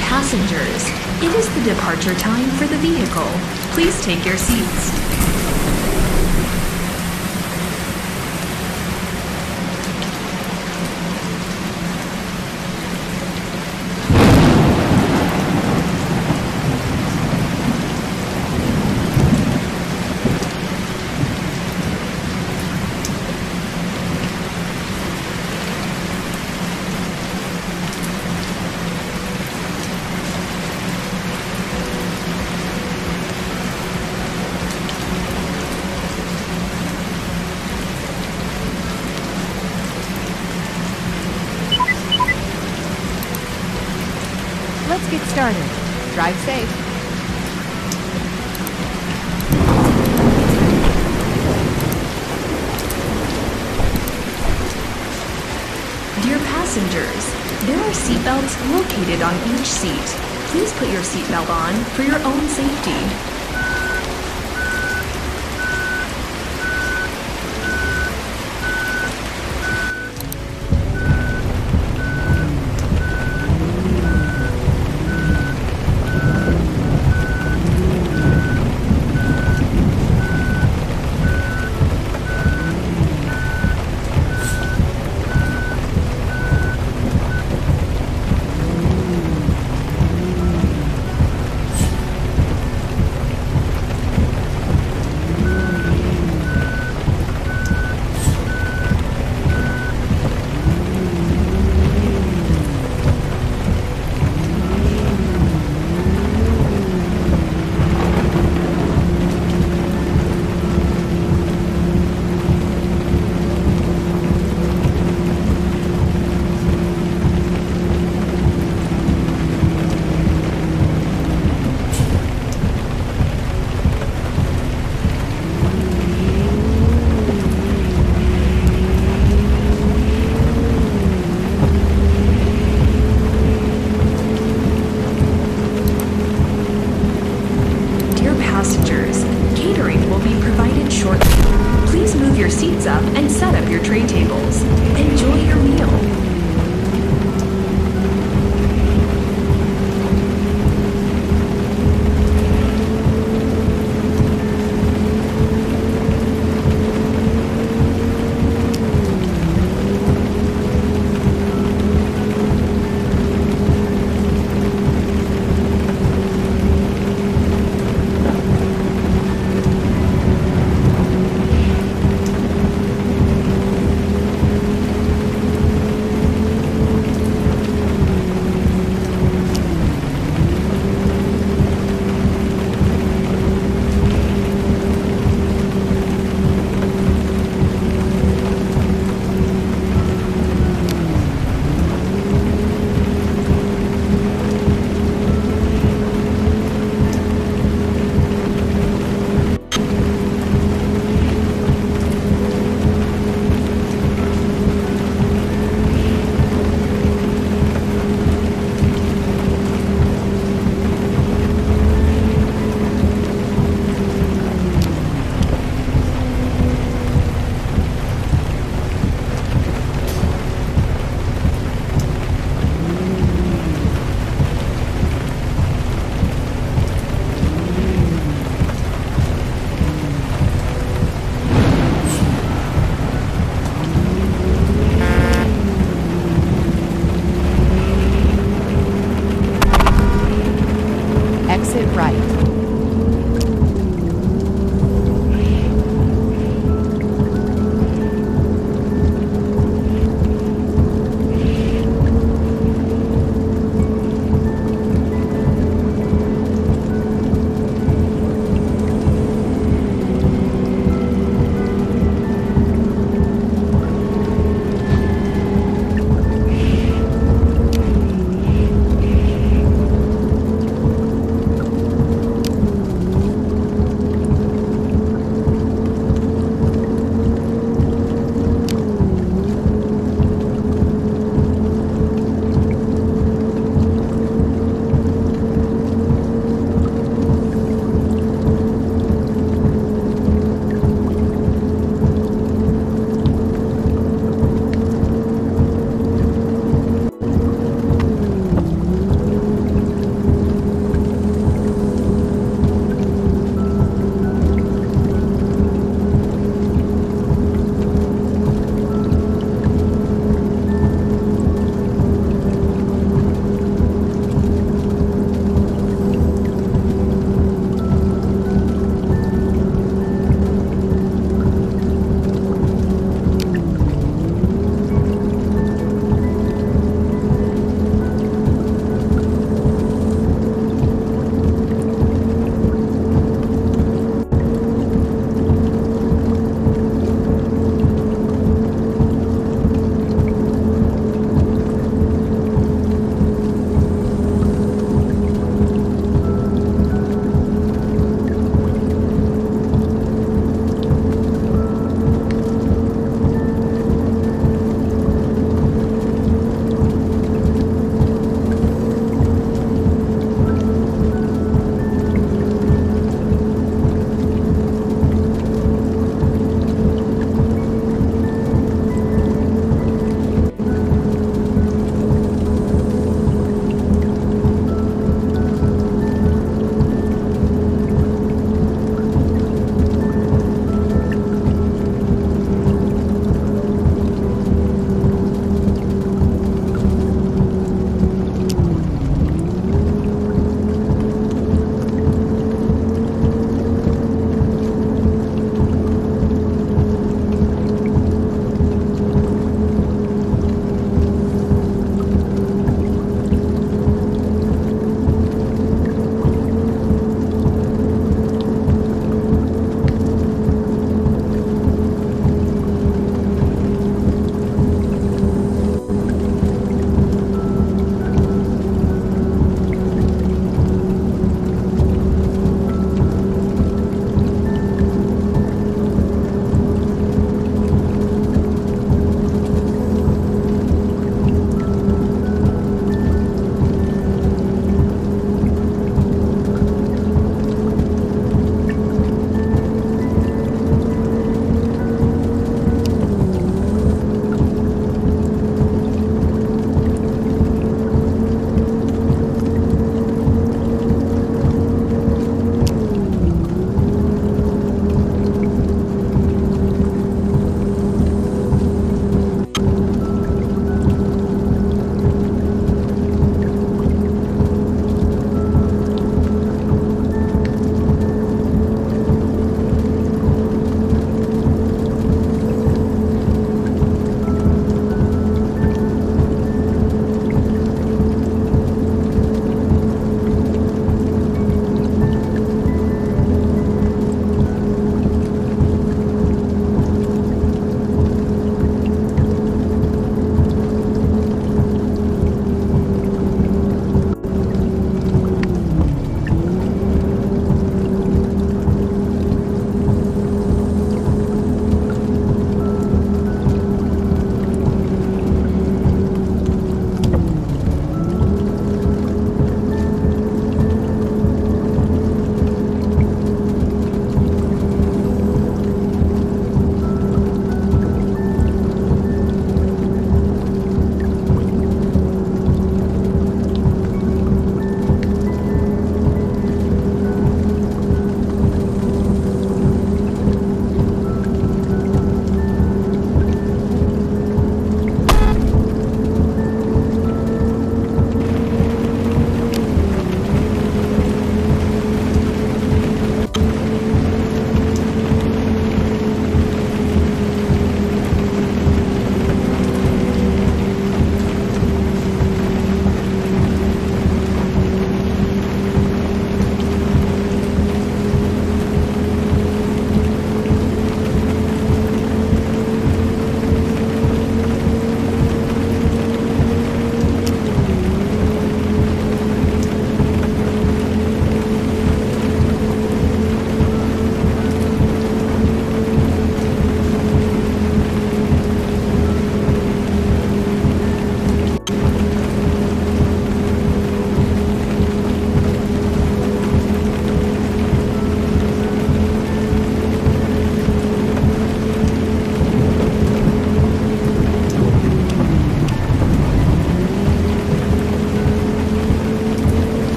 passengers. It is the departure time for the vehicle. Please take your seats. Let's get started. Drive safe. Dear passengers, there are seatbelts located on each seat. Please put your seatbelt on for your own safety.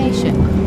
destination.